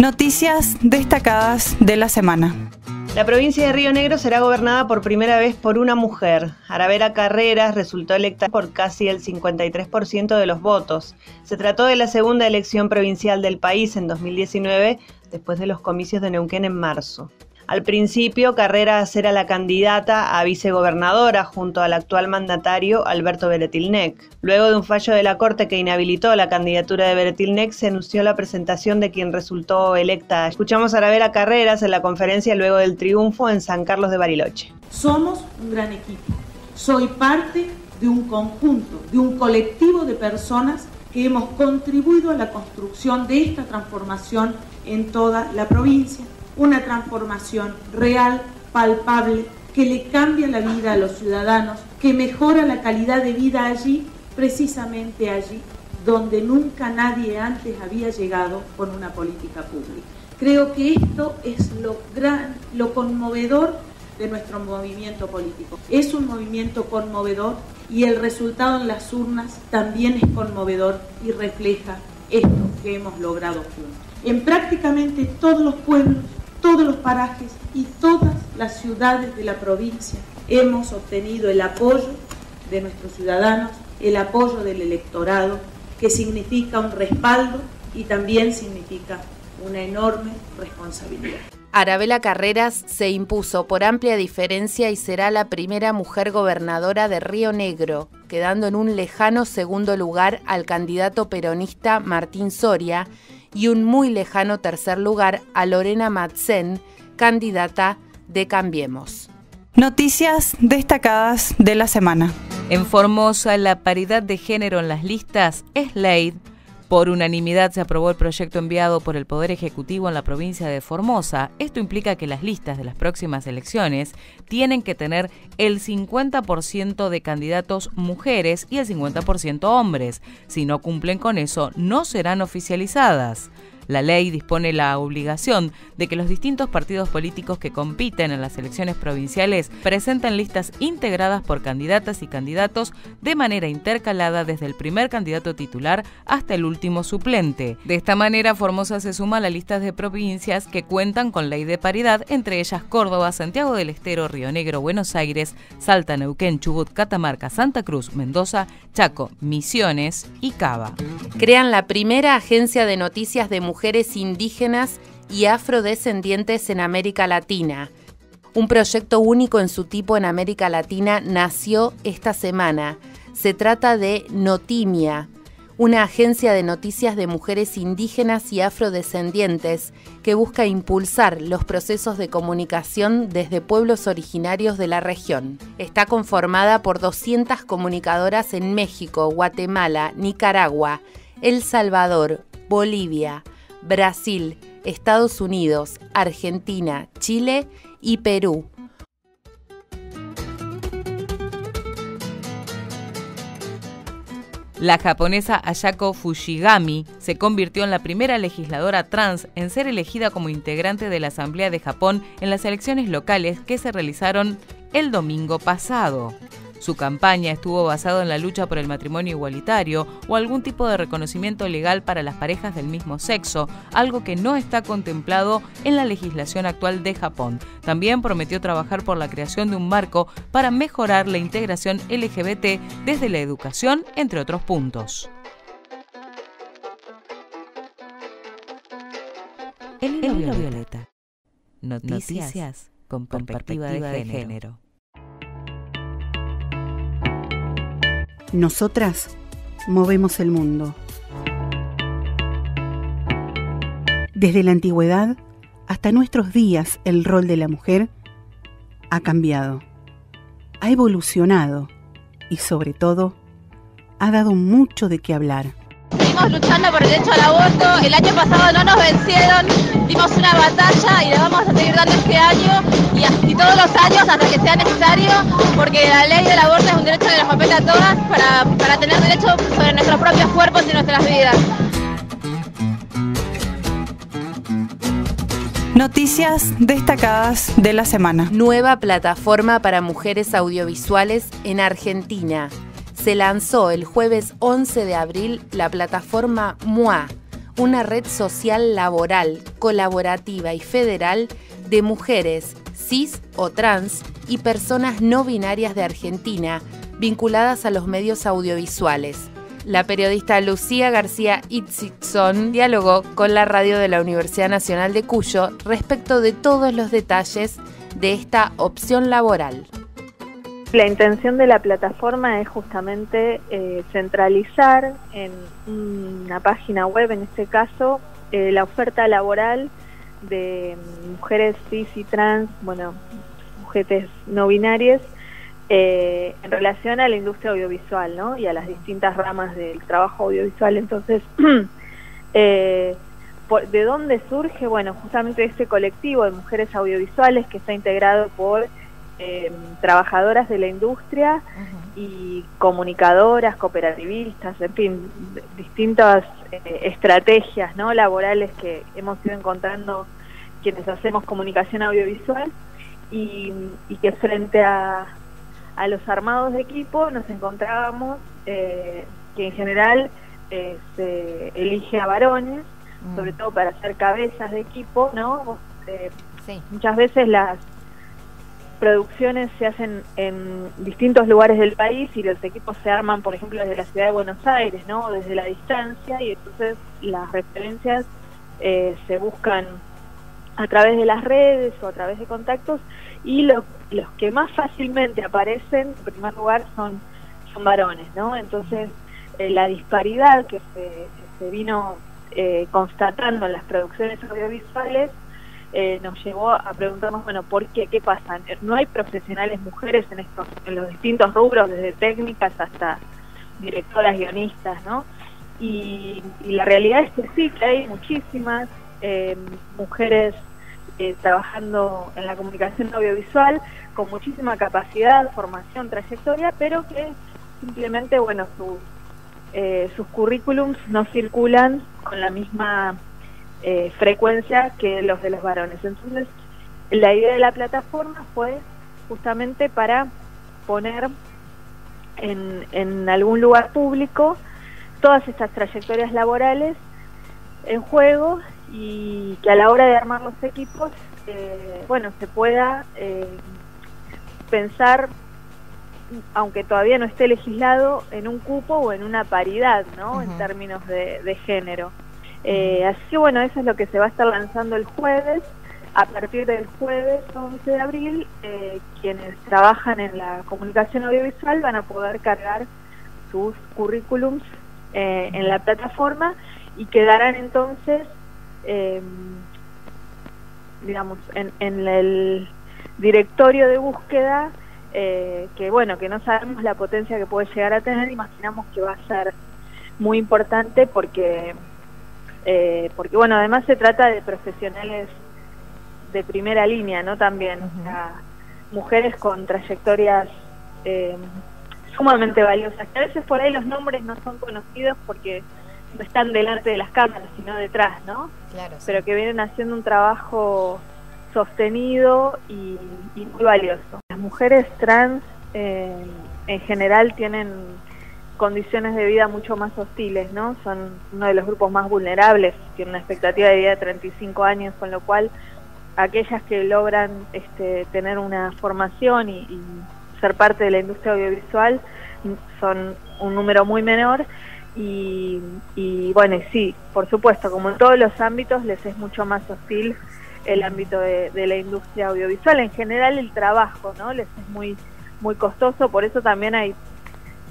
Noticias destacadas de la semana. La provincia de Río Negro será gobernada por primera vez por una mujer. Arabela Carreras resultó electa por casi el 53% de los votos. Se trató de la segunda elección provincial del país en 2019, después de los comicios de Neuquén en marzo. Al principio, Carreras era la candidata a vicegobernadora junto al actual mandatario Alberto Weretilneck. Luego de un fallo de la Corte que inhabilitó la candidatura de Weretilneck, se anunció la presentación de quien resultó electa. Escuchamos a Arabela Carreras en la conferencia luego del triunfo en San Carlos de Bariloche. Somos un gran equipo. Soy parte de un conjunto, de un colectivo de personas que hemos contribuido a la construcción de esta transformación en toda la provincia. Una transformación real, palpable, que le cambia la vida a los ciudadanos, que mejora la calidad de vida allí, precisamente allí, donde nunca nadie antes había llegado con una política pública. Creo que esto es lo conmovedor de nuestro movimiento político. Es un movimiento conmovedor y el resultado en las urnas también es conmovedor y refleja esto que hemos logrado juntos. En prácticamente todos los pueblos, todos los parajes y todas las ciudades de la provincia hemos obtenido el apoyo de nuestros ciudadanos, el apoyo del electorado, que significa un respaldo y también significa una enorme responsabilidad. Arabela Carreras se impuso por amplia diferencia y será la primera mujer gobernadora de Río Negro, quedando en un lejano segundo lugar al candidato peronista Martín Soria y un muy lejano tercer lugar a Lorena Matzen, candidata de Cambiemos. Noticias destacadas de la semana. En Formosa, la paridad de género en las listas es ley. Por unanimidad se aprobó el proyecto enviado por el Poder Ejecutivo en la provincia de Formosa. Esto implica que las listas de las próximas elecciones tienen que tener el 50% de candidatos mujeres y el 50% hombres. Si no cumplen con eso, no serán oficializadas. La ley dispone la obligación de que los distintos partidos políticos que compiten en las elecciones provinciales presenten listas integradas por candidatas y candidatos de manera intercalada desde el primer candidato titular hasta el último suplente. De esta manera, Formosa se suma a las listas de provincias que cuentan con ley de paridad, entre ellas Córdoba, Santiago del Estero, Río Negro, Buenos Aires, Salta, Neuquén, Chubut, Catamarca, Santa Cruz, Mendoza, Chaco, Misiones y Cava. Crean la primera agencia de noticias de mujeres indígenas y afrodescendientes en América Latina. Un proyecto único en su tipo en América Latina nació esta semana. Se trata de Notimia, una agencia de noticias de mujeres indígenas y afrodescendientes que busca impulsar los procesos de comunicación desde pueblos originarios de la región. Está conformada por 200 comunicadoras en México, Guatemala, Nicaragua, El Salvador, Bolivia, Brasil, Estados Unidos, Argentina, Chile y Perú. La japonesa Ayako Fujigami se convirtió en la primera legisladora trans en ser elegida como integrante de la Asamblea de Japón en las elecciones locales que se realizaron el domingo pasado. Su campaña estuvo basada en la lucha por el matrimonio igualitario o algún tipo de reconocimiento legal para las parejas del mismo sexo, algo que no está contemplado en la legislación actual de Japón. También prometió trabajar por la creación de un marco para mejorar la integración LGBT desde la educación, entre otros puntos. El hilo violeta. Noticias con perspectiva de género. Nosotras movemos el mundo. Desde la antigüedad hasta nuestros días, el rol de la mujer ha cambiado, ha evolucionado y, sobre todo, ha dado mucho de qué hablar. Estamos luchando por el derecho al aborto. El año pasado no nos vencieron, dimos una batalla y la vamos a seguir dando este año y todos los años hasta que sea necesario, porque la ley del aborto es un derecho que nos compete a todas para tener derecho sobre nuestros propios cuerpos y nuestras vidas. Noticias destacadas de la semana. Nueva plataforma para mujeres audiovisuales en Argentina. Se lanzó el jueves 11 de abril la plataforma MOA, una red social laboral, colaborativa y federal de mujeres cis o trans y personas no binarias de Argentina vinculadas a los medios audiovisuales. La periodista Lucía García Itzigson dialogó con la radio de la Universidad Nacional de Cuyo respecto de todos los detalles de esta opción laboral. La intención de la plataforma es justamente centralizar en una página web, en este caso, la oferta laboral de mujeres cis y trans, bueno, mujeres no binarias, en relación a la industria audiovisual, ¿no? Y a las distintas ramas del trabajo audiovisual. Entonces, ¿de dónde surge? Bueno, justamente este colectivo de mujeres audiovisuales que está integrado por trabajadoras de la industria y comunicadoras, cooperativistas, en fin, distintas estrategias, ¿no?, laborales que hemos ido encontrando quienes hacemos comunicación audiovisual, y que frente a los armados de equipo nos encontrábamos que en general se elige a varones, sobre todo para ser cabezas de equipo, ¿no? Sí. Muchas veces las producciones se hacen en distintos lugares del país y los equipos se arman, por ejemplo, desde la ciudad de Buenos Aires, ¿no?, desde la distancia, y entonces las referencias se buscan a través de las redes o a través de contactos, y los que más fácilmente aparecen, en primer lugar, son varones, ¿no? Entonces, la disparidad que se vino constatando en las producciones audiovisuales nos llevó a preguntarnos, bueno, ¿por qué? ¿Qué pasa? ¿No hay profesionales mujeres en los distintos rubros, desde técnicas hasta directoras, guionistas, ¿no? Y la realidad es que sí, que hay muchísimas mujeres trabajando en la comunicación audiovisual con muchísima capacidad, formación, trayectoria, pero que simplemente, bueno, sus currículums no circulan con la misma frecuencia que los de los varones. Entonces, la idea de la plataforma fue justamente para poner en algún lugar público todas estas trayectorias laborales en juego, y que a la hora de armar los equipos bueno, se pueda pensar, aunque todavía no esté legislado, en un cupo o en una paridad, ¿no? En términos de género. Así que bueno, eso es lo que se va a estar lanzando el jueves. A partir del jueves 11 de abril, quienes trabajan en la comunicación audiovisual van a poder cargar sus currículums en la plataforma, y quedarán entonces, digamos, en el directorio de búsqueda, que bueno, que no sabemos la potencia que puede llegar a tener, imaginamos que va a ser muy importante porque bueno, además se trata de profesionales de primera línea, ¿no? También, o sea, mujeres con trayectorias sumamente valiosas, que a veces por ahí los nombres no son conocidos porque no están delante de las cámaras, sino detrás, ¿no? Claro, sí. Pero que vienen haciendo un trabajo sostenido y muy valioso. Las mujeres trans en general tienen condiciones de vida mucho más hostiles, ¿no? Son uno de los grupos más vulnerables, tienen una expectativa de vida de 35 años, con lo cual aquellas que logran tener una formación y ser parte de la industria audiovisual son un número muy menor, y bueno, sí, por supuesto, como en todos los ámbitos, les es mucho más hostil el ámbito de la industria audiovisual. En general el trabajo, ¿no?, les es muy, muy costoso, por eso también hay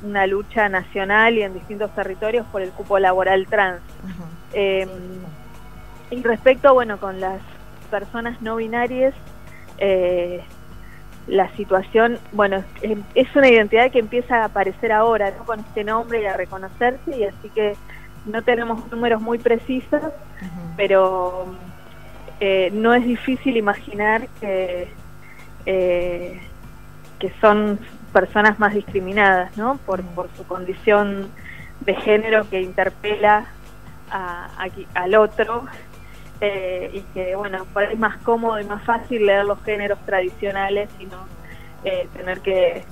una lucha nacional y en distintos territorios por el cupo laboral trans. Y respecto, bueno, con las personas no binarias, la situación, bueno, es una identidad que empieza a aparecer ahora, ¿no?, con este nombre y a reconocerse, y así que no tenemos números muy precisos, pero no es difícil imaginar que son personas más discriminadas, ¿no?, por su condición de género, que interpela al otro, y que, bueno, es más cómodo y más fácil leer los géneros tradicionales y no tener que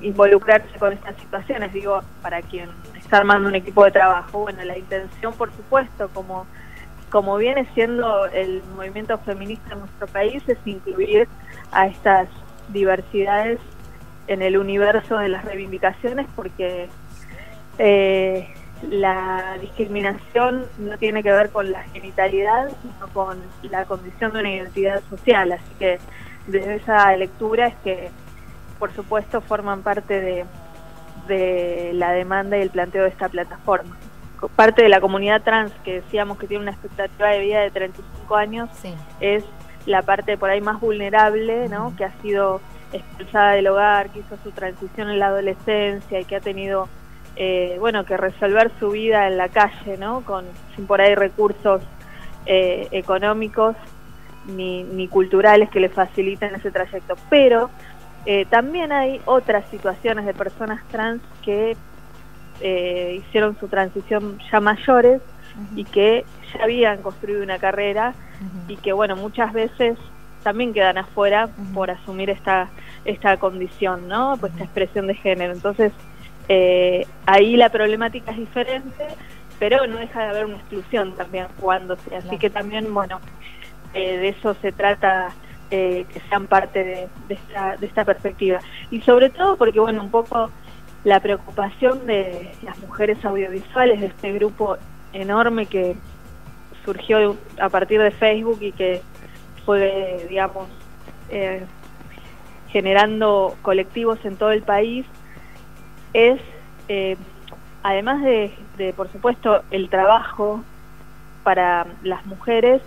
involucrarse con estas situaciones. Digo, para quien está armando un equipo de trabajo. Bueno, la intención, por supuesto, como viene siendo el movimiento feminista en nuestro país, es incluir a estas diversidades en el universo de las reivindicaciones, porque la discriminación no tiene que ver con la genitalidad, sino con la condición de una identidad social. Así que desde esa lectura es que, por supuesto, forman parte de la demanda y el planteo de esta plataforma. Parte de la comunidad trans, que decíamos que tiene una expectativa de vida de 35 años, sí, es la parte por ahí más vulnerable, ¿no? Que ha sido expulsada del hogar, que hizo su transición en la adolescencia y que ha tenido que resolver su vida en la calle, ¿no? Sin por ahí recursos económicos ni culturales que le faciliten ese trayecto. Pero también hay otras situaciones de personas trans que hicieron su transición ya mayores, uh-huh, y que ya habían construido una carrera, uh-huh, y que, bueno, muchas veces también quedan afuera, uh-huh, por asumir esta condición, ¿no? Pues, uh-huh, esta expresión de género. Entonces, ahí la problemática es diferente, pero no deja de haber una exclusión también jugándose. Así que también, bueno, de eso se trata, que sean parte de esta perspectiva. Y sobre todo porque, bueno, un poco la preocupación de las mujeres audiovisuales, de este grupo enorme que surgió a partir de Facebook y que fue, digamos, generando colectivos en todo el país, es, además de, por supuesto, el trabajo para las mujeres,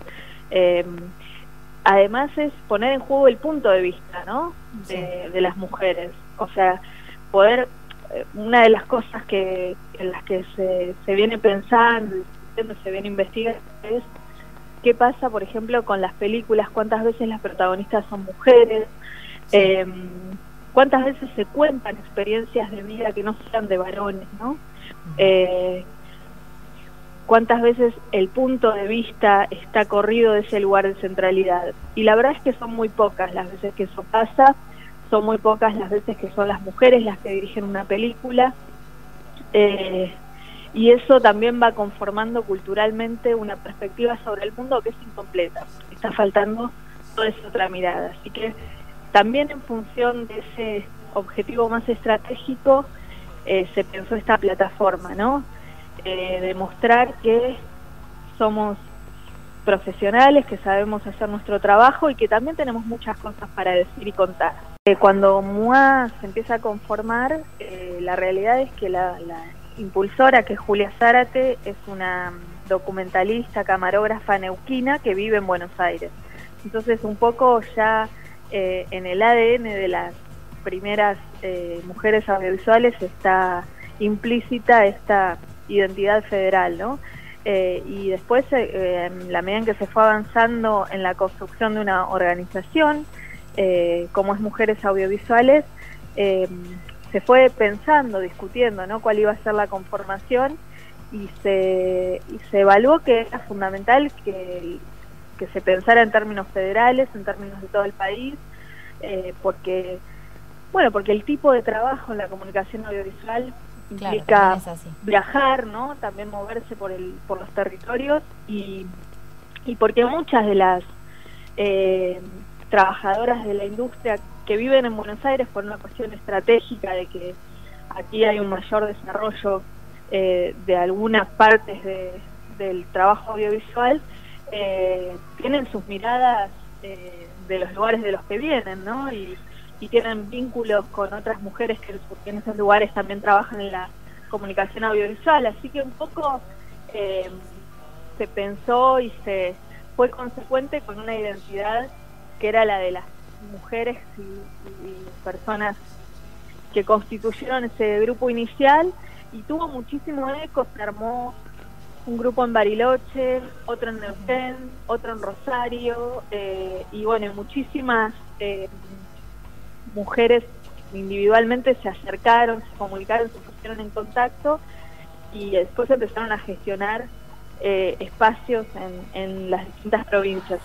además es poner en juego el punto de vista, ¿no? Sí. De las mujeres. O sea, poder... Una de las cosas en las que se viene pensando, se viene investigando, es qué pasa, por ejemplo, con las películas, cuántas veces las protagonistas son mujeres, sí, cuántas veces se cuentan experiencias de vida que no sean de varones, ¿no? Cuántas veces el punto de vista está corrido de ese lugar de centralidad. Y la verdad es que son muy pocas las veces que eso pasa. Son muy pocas las veces que son las mujeres las que dirigen una película, y eso también va conformando culturalmente una perspectiva sobre el mundo que es incompleta, porque está faltando toda esa otra mirada. Así que también en función de ese objetivo más estratégico se pensó esta plataforma, ¿no? Demostrar que somos profesionales, que sabemos hacer nuestro trabajo y que también tenemos muchas cosas para decir y contar. Cuando MOA se empieza a conformar, la realidad es que la impulsora, que es Julia Zárate, es una documentalista, camarógrafa neuquina que vive en Buenos Aires. Entonces, un poco ya en el ADN de las primeras mujeres audiovisuales está implícita esta identidad federal, ¿no? Y después, en la medida en que se fue avanzando en la construcción de una organización, como es Mujeres Audiovisuales, se fue pensando, discutiendo, ¿no?, cuál iba a ser la conformación, y se evaluó que era fundamental que se pensara en términos federales, en términos de todo el país, porque el tipo de trabajo en la comunicación audiovisual implica, claro, es así, viajar, ¿no?, también moverse por los territorios, y porque muchas de las trabajadoras de la industria que viven en Buenos Aires, por una cuestión estratégica de que aquí hay un mayor desarrollo de algunas partes del trabajo audiovisual, tienen sus miradas de los lugares de los que vienen, ¿no? Y tienen vínculos con otras mujeres que en esos lugares también trabajan en la comunicación audiovisual. Así que un poco se pensó y se fue consecuente con una identidad que era la de las mujeres y personas que constituyeron ese grupo inicial, y tuvo muchísimo eco. Se armó un grupo en Bariloche, otro en Neuquén, otro en Rosario, y bueno, muchísimas mujeres individualmente se acercaron, se comunicaron, se pusieron en contacto, y después empezaron a gestionar espacios en las distintas provincias.